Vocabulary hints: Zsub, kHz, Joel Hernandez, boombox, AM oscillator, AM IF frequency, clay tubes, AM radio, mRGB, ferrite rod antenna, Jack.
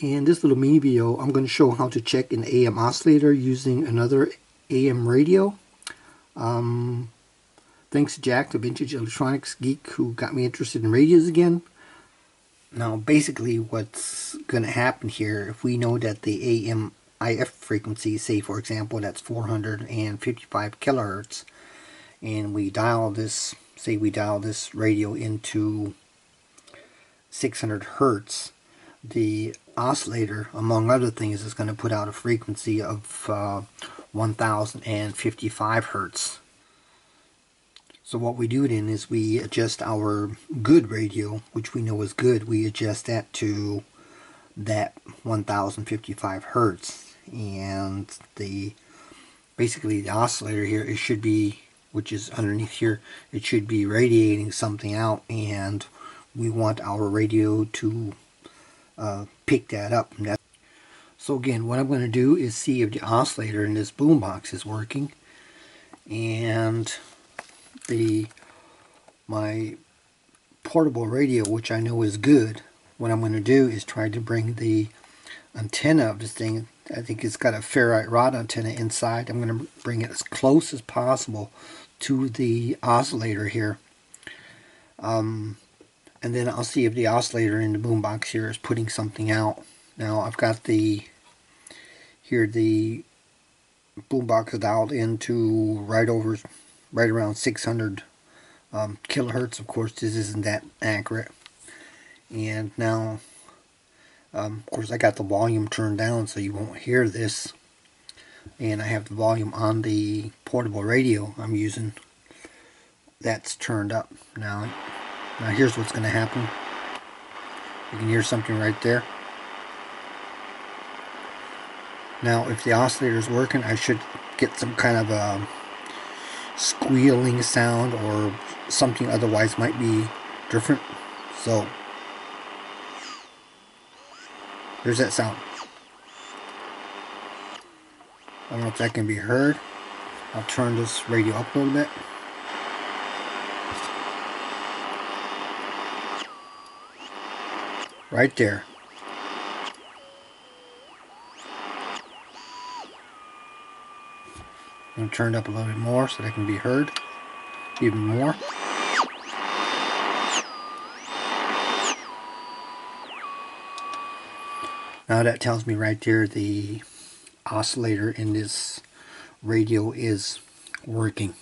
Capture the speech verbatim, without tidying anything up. In this little mini video, I'm going to show how to check an A M oscillator using another A M radio. Um, thanks to Jack, the vintage electronics geek, who got me interested in radios again. Now, basically what's going to happen here, if we know that the A M I F frequency, say for example, that's four hundred fifty-five kilohertz, and we dial this, say we dial this radio into six hundred hertz, the oscillator, among other things, is going to put out a frequency of uh, one thousand fifty-five hertz. So what we do then is we adjust our good radio, which we know is good, we adjust that to that one thousand fifty-five hertz, and the basically the oscillator here, it should be, which is underneath here, it should be radiating something out, and we want our radio to uh, pick that up. And that, so again, what I'm going to do is see if the oscillator in this boombox is working, and the my portable radio, which I know is good. What I'm going to do is try to bring the antenna of this thing. I think it's got a ferrite rod antenna inside. I'm going to bring it as close as possible to the oscillator here. Um, and then I'll see if the oscillator in the boombox here is putting something out. Now I've got the, here the boombox is dialed into right over, right around six hundred um, kilohertz. Of course, this isn't that accurate. And now, um, of course, I got the volume turned down so you won't hear this. And I have the volume on the portable radio I'm using. That's turned up. Now, now here's what's going to happen. You can hear something right there. Now, if the oscillator is working, I should get some kind of a squealing sound or something, otherwise might be different. So there's that sound. I don't know if that can be heard. I'll turn this radio up a little bit. Right there. I'm going to turn it up a little bit more so that it can be heard even more. Now that tells me right there the oscillator in this radio is working.